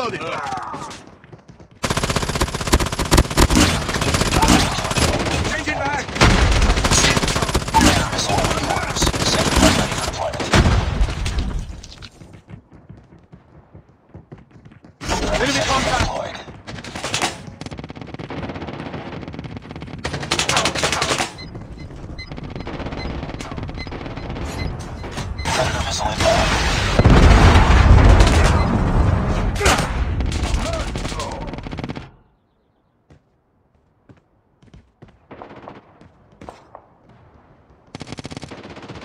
Reloading. Changing back. Enemy contact. Predator missile inbound.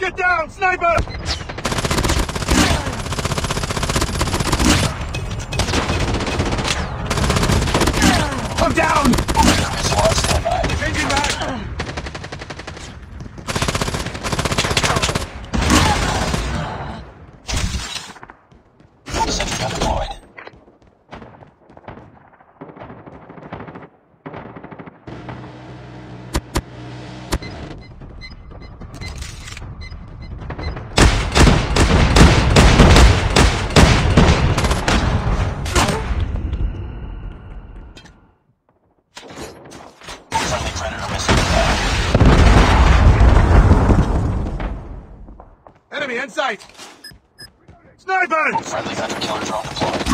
Get down, sniper! I'm down! Changing back! Enemy in sight! Sniper! Friendly hunter killer drone deployed.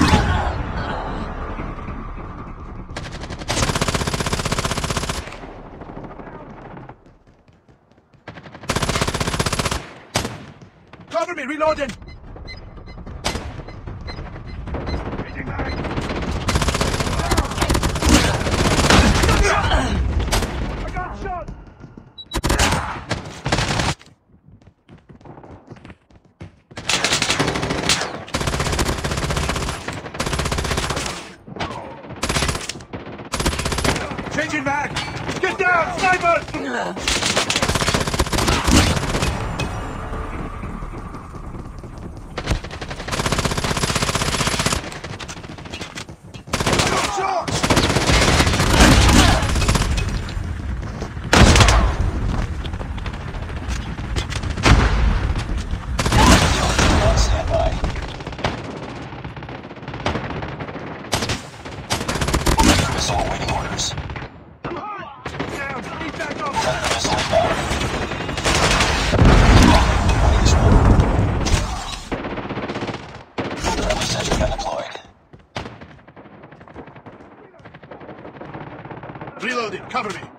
Cover me, reloading! Changing back! Get down, sniper! Shot! Stand by. Missile awaiting orders. Reloading, cover me.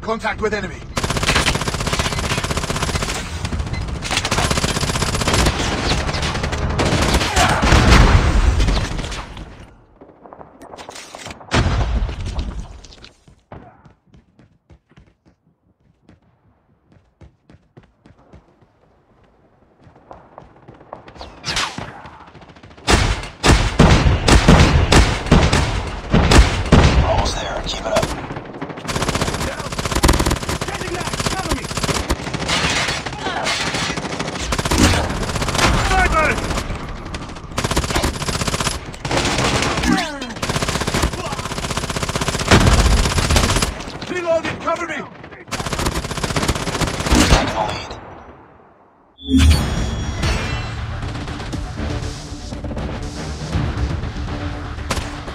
Contact with enemy. Reloaded, cover me!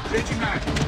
Taking the lead. Changing back.